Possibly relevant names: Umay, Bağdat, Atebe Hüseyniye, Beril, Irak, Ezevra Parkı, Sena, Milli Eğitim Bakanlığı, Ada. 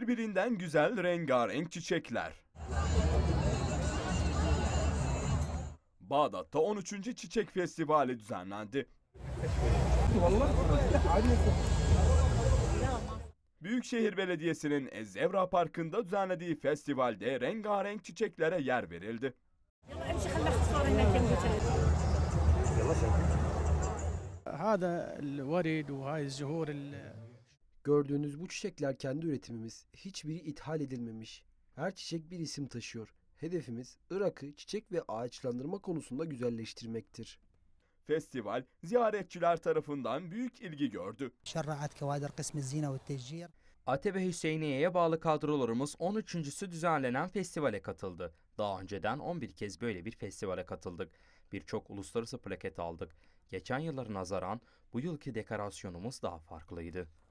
birbirinden güzel rengarenk çiçekler. Bağdat'ta 13. Çiçek Festivali düzenlendi. Büyükşehir Belediyesi'nin Ezevra Parkı'nda düzenlediği festivalde rengarenk çiçeklere yer verildi. Gördüğünüz bu çiçekler kendi üretimimiz. Hiçbiri ithal edilmemiş. Her çiçek bir isim taşıyor. Hedefimiz Irak'ı çiçek ve ağaçlandırma konusunda güzelleştirmektir. Festival ziyaretçiler tarafından büyük ilgi gördü. Atebe Hüseyniye'ye bağlı kadrolarımız 13.sü düzenlenen festivale katıldı. Daha önceden 11 kez böyle bir festivale katıldık. Birçok uluslararası plaket aldık. Geçen yıllara nazaran bu yılki dekorasyonumuz daha farklıydı.